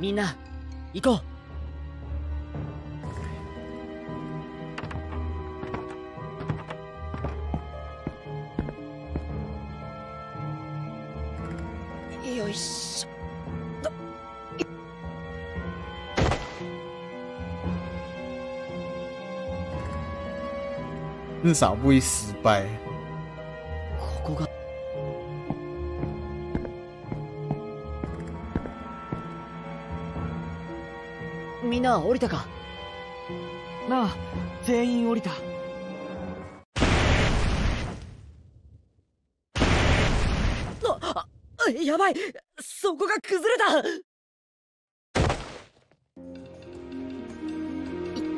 みんな行こう。よいしょと。至少不会失敗。ここが。みんな降りたか。なあ、全員降りた。やばい、そこが崩れた。い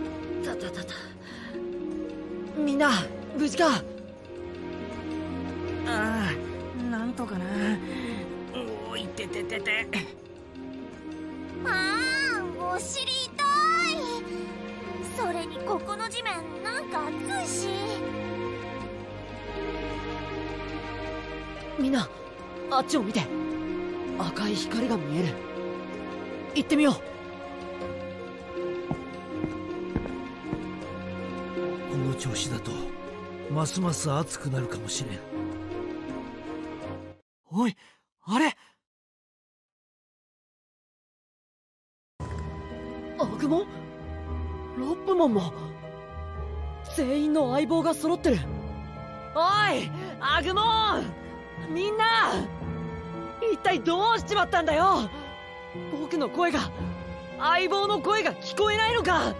ったたたた。みんな無事か。ああ、なんとかな。おいてててて。ああ、お尻痛い。それにここの地面なんか熱いし。みんなあっちを見て。赤い光が見える。行ってみよう。この調子だとますます暑くなるかもしれん。おい、あれ、悪魔ロップマンも全員の相棒が揃ってる。おいアグモン、みんな一体どうしちまったんだよ。僕の声が、相棒の声が聞こえないのか。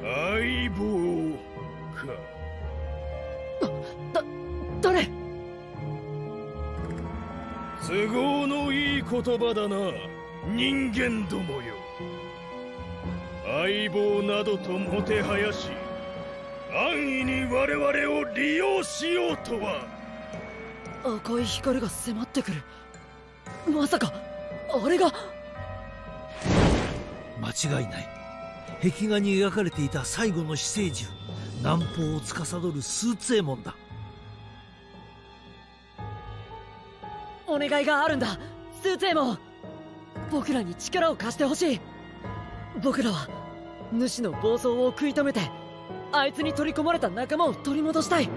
相棒か。誰。都合のいい言葉だな、人間どもよ。相棒などともてはやし、安易に我々を利用しようとは。赤い光が迫ってくる。まさかあれが。間違いない。壁画に描かれていた最後の死生獣、南方を司るスーツエモンだ。お願いがあるんだ、スーツエモン。僕らに力を貸してほしい。僕らは主の暴走を食い止めて、あいつに取り込まれた仲間を取り戻したい。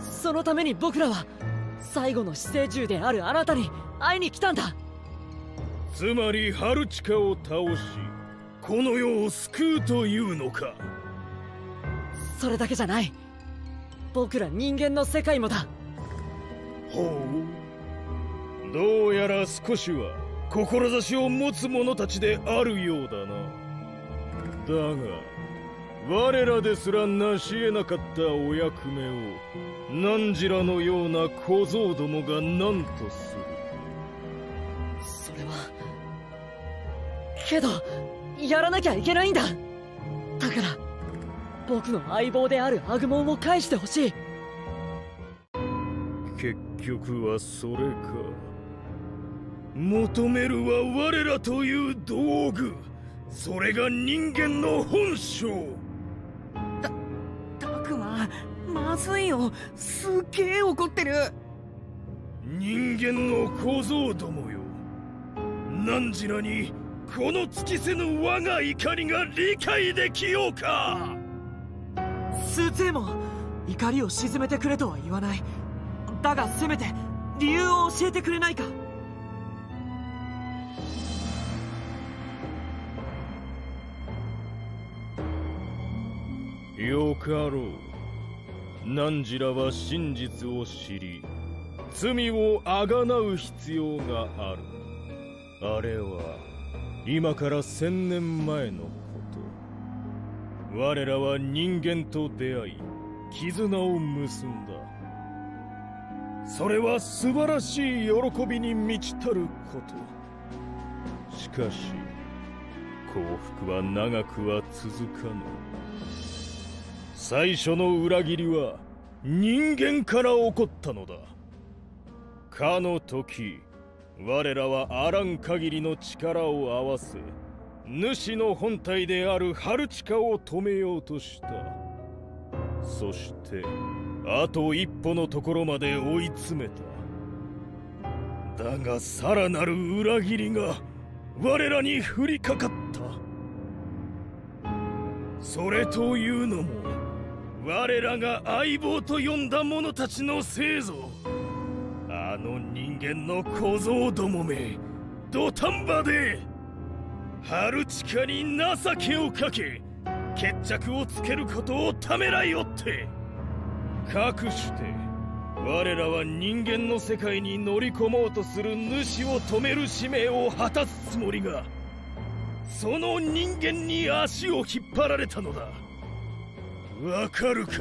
そのために僕らは最後の死生獣であるあなたに会いに来たんだ。つまりハルチカを倒し、この世を救うというのか。それだけじゃない。僕ら人間の世界もだ。ほう、どうやら少しは志を持つ者たちであるようだな。だが我らですら成し得なかったお役目を、何時らのような小僧どもが何とする。それはけどやらなきゃいけないんだ。だから僕の相棒であるアグモンを返してほしい。結局はそれか。求めるは我らという道具、それが人間の本性。まずいよ、すっげえ怒ってる。人間の小僧どもよ、何時らにこの尽きせぬ我が怒りが理解できようか。スーツエモン、怒りを鎮めてくれとは言わない。だがせめて理由を教えてくれないか。よかろう。何時らは真実を知り、罪をあがなう必要がある。あれは今から1000年前のこと。我らは人間と出会い、絆を結んだ。それは素晴らしい喜びに満ちたること。しかし幸福は長くは続かぬ。最初の裏切りは人間から起こったのだ。かの時我らはあらん限りの力を合わせ、主の本体であるハルチカを止めようとした。そしてあと一歩のところまで追い詰めた。だがさらなる裏切りが我らに降りかかった。それというのも我らが相棒と呼んだ者たちの製造、あの人間の小僧どもめ土壇場で春近に情けをかけ決着をつけることをためらいおって、かくして我らは人間の世界に乗り込もうとする主を止める使命を果たすつもりが、その人間に足を引っ張られたのだ。わかるか、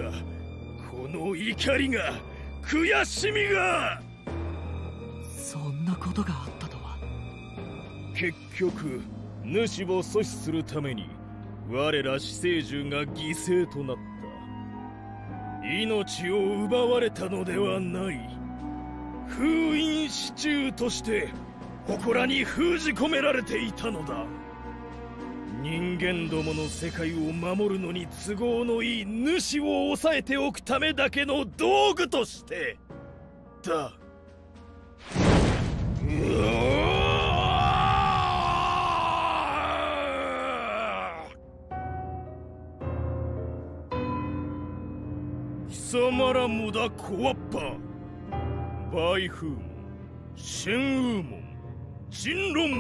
この怒りが、悔しみが。そんなことがあったとは。結局主を阻止するために我ら四聖獣が犠牲となった。命を奪われたのではない。封印支柱として祠に封じ込められていたのだ。人間どもの世界を守るのに都合のいい主を抑えておくためだけの道具としてだ。貴様らもだ、小アッパ。梅風門、神雨門、神論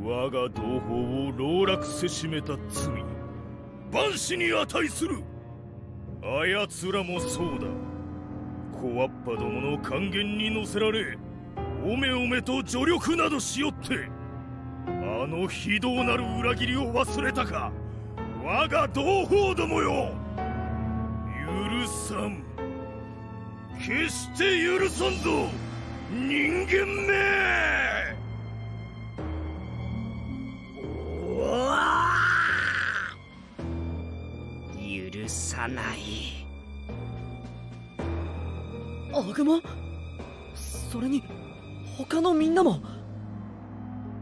門、我が同胞を籠絡せしめた罪、万死に値する。あやつらもそうだ。小アッパどもの還元に乗せられ、おめおめと助力などしよって、あの非道なる裏切りを忘れたか、我が同胞どもよ。許さん、決して許さんぞ人間め。おわ許さない。悪魔、それに他のみんなも。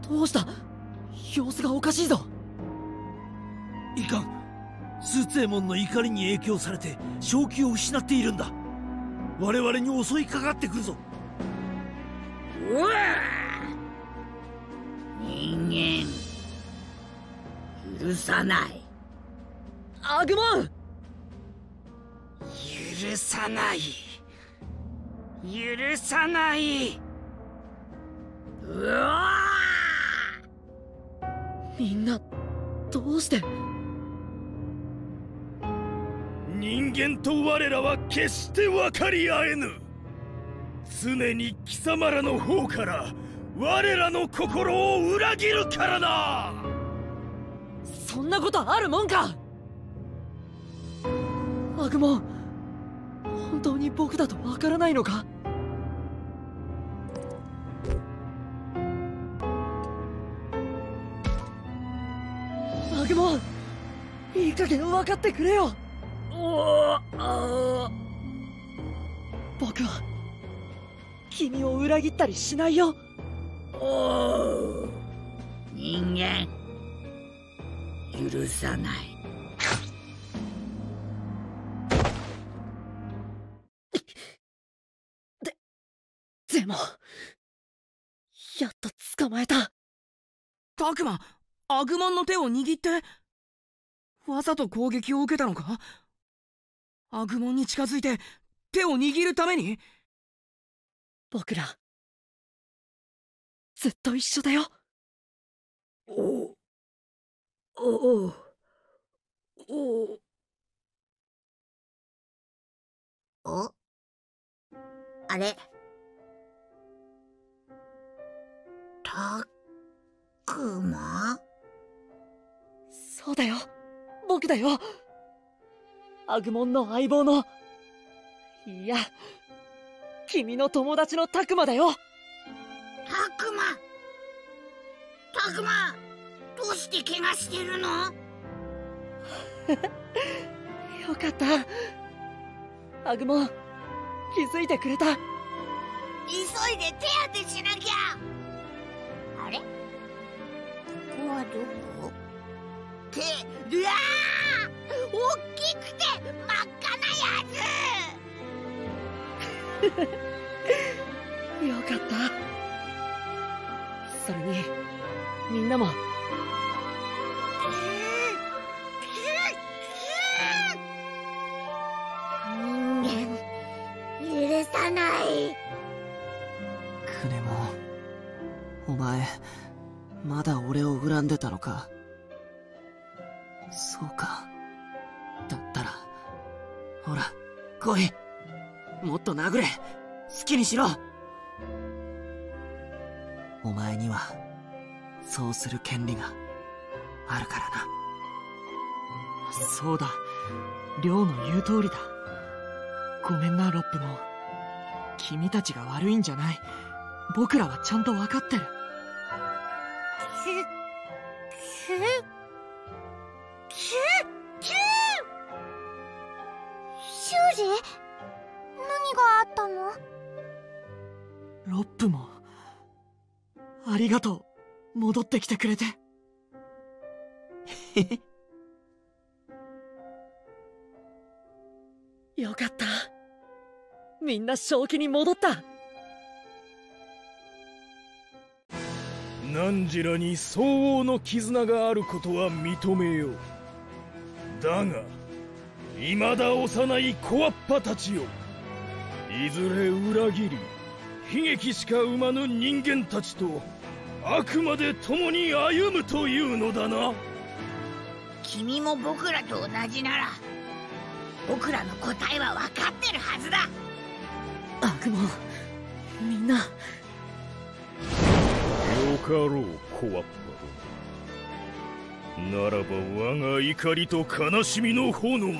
どうした、様子がおかしいぞ。いかん、スーツエモンの怒りに影響されて正気を失っているんだ。我々に襲いかかってくるぞ。うわあ、人間許さない。悪魔許さない、許さない。うわあ、みんなどうして。人間と我らは決して分かり合えぬ。常に貴様らの方から我らの心を裏切るからな。そんなことあるもんか。悪魔、本当に僕だと分からないのか。悪魔、いい加減分かってくれよ。僕は君を裏切ったりしないよ。人間許さない。でもやっと捕まえた。タクマ、アグマンの手を握ってわざと攻撃を受けたのか。アグモンに近づいて手を握るために。僕らずっと一緒だよ。おおおお、あれたくま。そうだよ、僕だよ、アグモンの相棒の、いや君の友達のタクマだよ。タクマ、タクマ、どうして怪我してるの？よかった、アグモン気づいてくれた。急いで手当てしなきゃ。あれ、ここはどこ？手、うわー、大きくて真っ赤なやつ。よかった。それにみんなも。人間許さない。クレモン、お前まだ俺を恨んでたのか。そうか、だったらほら来い、もっと殴れ、好きにしろ。お前にはそうする権利があるからな。そうだ、亮の言う通りだ。ごめんなロップも、君たちが悪いんじゃない。僕らはちゃんと分かってる。修二、何があったの？ロップもありがとう、戻ってきてくれて。よかった、みんな正気に戻った。何時らに相応の絆があることは認めよう。だがいまだ幼い小っ端たちよ、いずれ裏切り悲劇しか生まぬ人間たちとあくまで共に歩むというのだな。君も僕らと同じなら僕らの答えは分かってるはずだ。悪魔、みんな。よかろう小っ端ならば、我が怒りと悲しみの炎に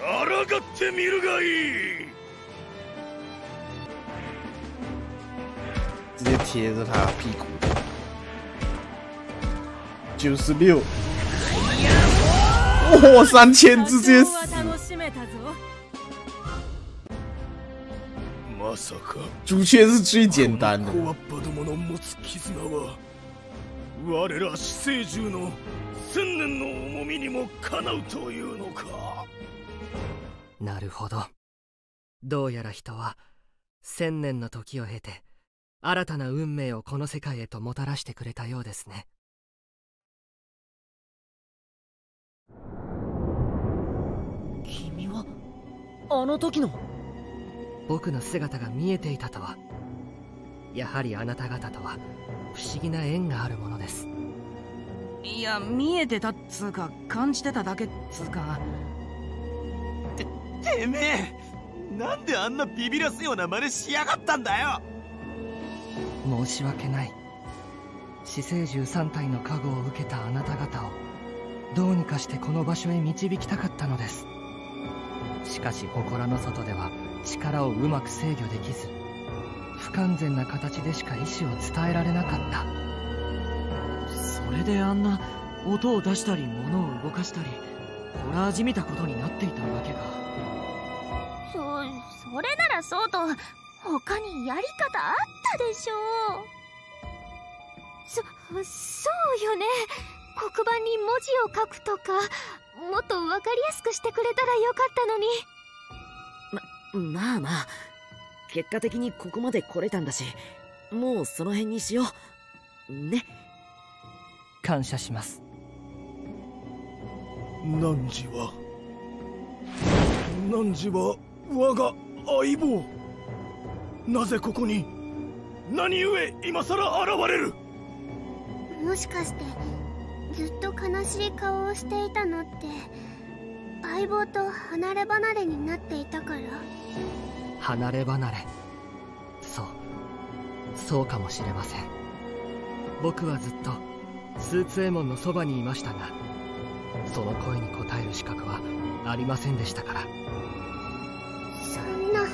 抗ってみるがいい。直接贴着他屁股。96。哇，3000直接死。朱雀是最简单的。我ら四聖獣の千年の重みにもかなうというのか。なるほど、どうやら人は千年の時を経て新たな運命をこの世界へともたらしてくれたようですね。君はあの時の僕の姿が見えていたとは。やはりあなた方とは不思議な縁があるものです。いや、見えてたっつうか感じてただけっつうか。てめえなんであんなビビらすような真似しやがったんだよ。申し訳ない。四聖獣3体の加護を受けたあなた方をどうにかしてこの場所へ導きたかったのです。しかし祠の外では力をうまく制御できず、不完全な形でしか意志を伝えられなかった。それであんな音を出したり物を動かしたりホラーじみたことになっていたわけか。それならそうと他にやり方あったでしょう。そうよね、黒板に文字を書くとかもっと分かりやすくしてくれたらよかったのに。まあ結果的にここまで来れたんだし、もうその辺にしようね。感謝します。汝は我が相棒、なぜここに、何故今さら現れる。もしかしてずっと悲しい顔をしていたのって相棒と離れ離れになっていたから。離れ離れ、そうかもしれません。僕はずっとスーツエモンのそばにいましたが、その声に応える資格はありませんでしたから。そんな。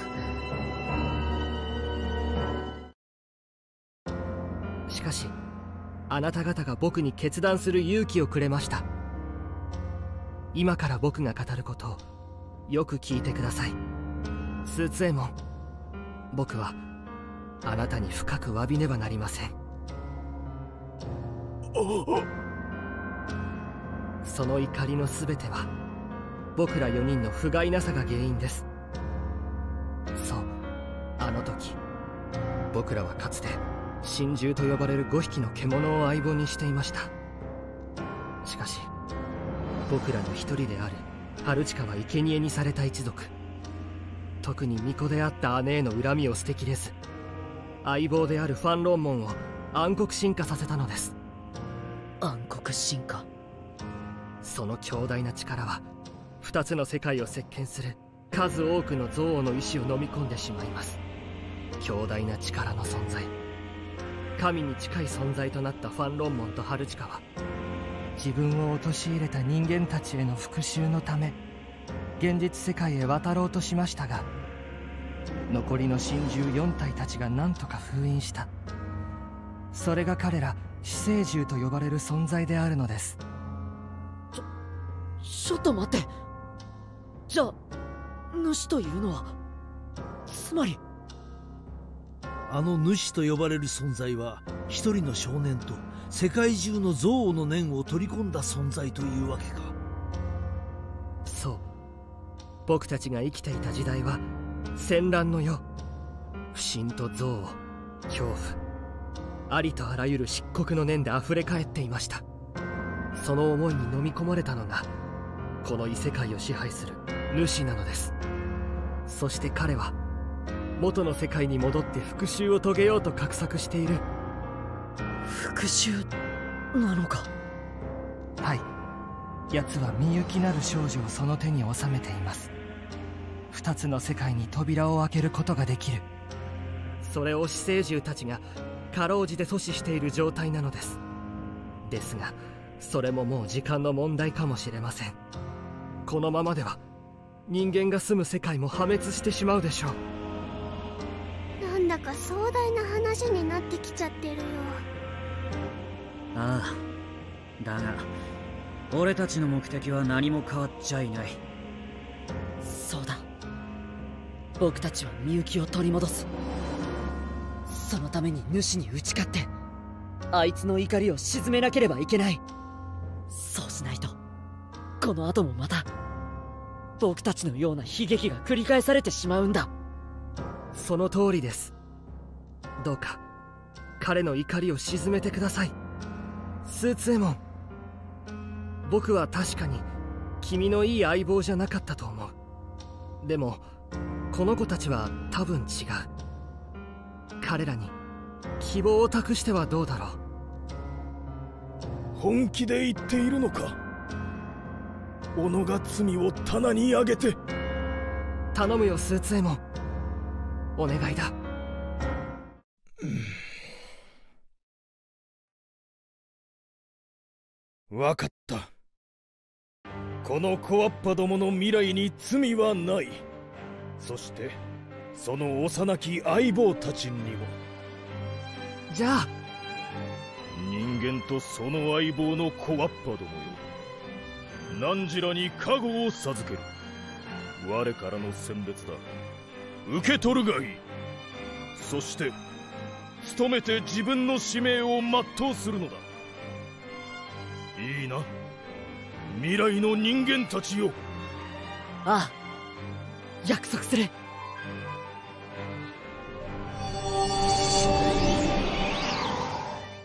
しかしあなた方が僕に決断する勇気をくれました。今から僕が語ることをよく聞いてください。スーツエモン、僕はあなたに深く詫びねばなりません。その怒りの全ては僕ら4人の不甲斐なさが原因です。そう、あの時僕らはかつて神獣と呼ばれる5匹の獣を相棒にしていました。しかし僕らの一人である春近は生贄にされた一族、特に巫女であった姉への恨みを捨てきれず、相棒であるファンロンモンを暗黒進化させたのです。暗黒進化、その強大な力は2つの世界を席巻する数多くの憎悪の意志を飲み込んでしまいます。強大な力の存在、神に近い存在となったファンロンモンとハルチカは、自分を陥れた人間たちへの復讐のため現実世界へ渡ろうとしましたが、残りの神獣4体たちが何とか封印した、それが彼ら死生獣と呼ばれる存在であるのです。ちょっと待って、じゃあ主というのはつまり、あの主と呼ばれる存在は一人の少年と世界中の憎悪の念を取り込んだ存在というわけか。そう、僕たちが生きていた時代は戦乱の世、不信と憎悪、恐怖、ありとあらゆる漆黒の念であふれかえっていました。その思いに飲み込まれたのがこの異世界を支配する主なのです。そして彼は元の世界に戻って復讐を遂げようと画策している。復讐なのか。はい、奴はみゆきなる少女をその手に収めています。2つの世界に扉を開けることができる。それを死生獣たちがかろうじて阻止している状態なのです。ですがそれももう時間の問題かもしれません。このままでは人間が住む世界も破滅してしまうでしょう。なんだか壮大な話になってきちゃってるよ。ああ、だが俺たちの目的は何も変わっちゃいない。そうだ、僕たちはみゆきを取り戻す。そのために主に打ち勝ってあいつの怒りを鎮めなければいけない。そうしないとこの後もまた僕たちのような悲劇が繰り返されてしまうんだ。その通りです。どうか彼の怒りを鎮めてください、スーツエモン。僕は確かに君のいい相棒じゃなかったと思う。でもこの子たちは多分違う。彼らに希望を託してはどうだろう。本気で言っているのか。己が罪を棚に上げて。頼むよスーツエモン、お願いだ。分かった。この小わっぱどもの未来に罪はない。そしてその幼き相棒たちにも。じゃあ人間とその相棒の小わっぱどもよ、汝らに加護を授ける。我からの選別だ、受け取るがいい。そして努めて自分の使命を全うするのだ。いいな未来の人間たちよ。ああ、約束する。